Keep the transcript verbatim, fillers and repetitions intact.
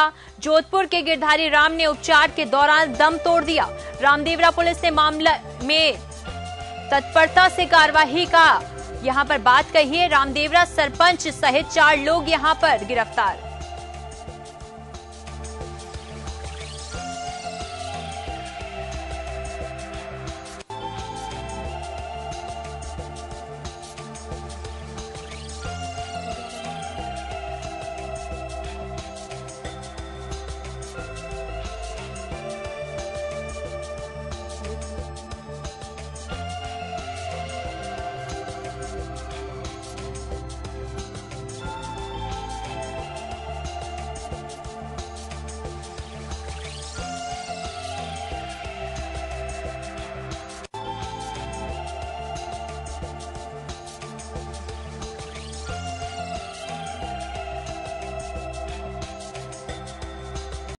गया। जोधपुर के गिरधारीराम ने उपचार के दौरान दम तोड़ दिया। रामदेवरा पुलिस ने मामले में तत्परता से कार्यवाही का यहाँ पर बात कही है। रामदेवरा सरपंच सहित चार लोग यहाँ पर गिरफ्तार।